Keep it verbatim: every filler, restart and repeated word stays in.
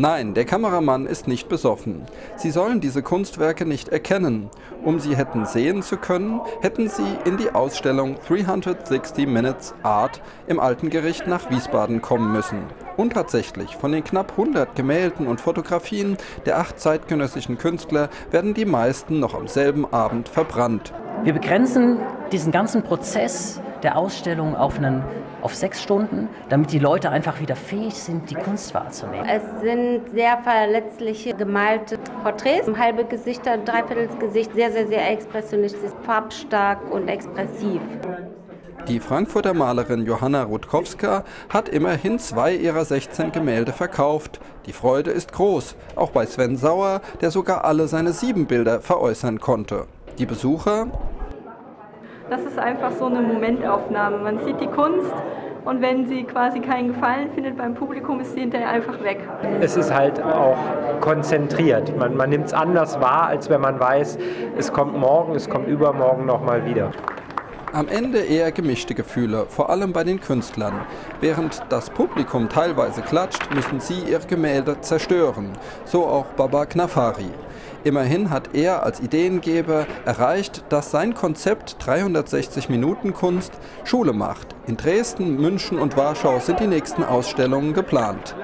Nein, der Kameramann ist nicht besoffen. Sie sollen diese Kunstwerke nicht erkennen. Um sie hätten sehen zu können, hätten sie in die Ausstellung dreihundertsechzig Minutes Art im Alten Gericht nach Wiesbaden kommen müssen. Und tatsächlich, von den knapp hundert Gemälden und Fotografien der acht zeitgenössischen Künstler werden die meisten noch am selben Abend verbrannt. Wir begrenzen diesen ganzen Prozess der Ausstellung auf einen auf sechs Stunden, damit die Leute einfach wieder fähig sind, die Kunst wahrzunehmen. Es sind sehr verletzliche gemalte Porträts, halbe Gesichter, dreiviertel Gesicht, sehr, sehr, sehr expressionistisch, farbstark und expressiv. Die Frankfurter Malerin Joanna Rutkowska hat immerhin zwei ihrer sechzehn Gemälde verkauft. Die Freude ist groß, auch bei Sven Sauer, der sogar alle seine sieben Bilder veräußern konnte. Die Besucher... Das ist einfach so eine Momentaufnahme. Man sieht die Kunst und wenn sie quasi keinen Gefallen findet beim Publikum, ist sie hinterher einfach weg. Es ist halt auch konzentriert. Man, man nimmt es anders wahr, als wenn man weiß, es kommt morgen, es kommt übermorgen nochmal wieder. Am Ende eher gemischte Gefühle, vor allem bei den Künstlern. Während das Publikum teilweise klatscht, müssen sie ihre Gemälde zerstören. So auch Babak Nafarieh. Immerhin hat er als Ideengeber erreicht, dass sein Konzept dreihundertsechzig Minuten Kunst Schule macht. In Dresden, München und Warschau sind die nächsten Ausstellungen geplant.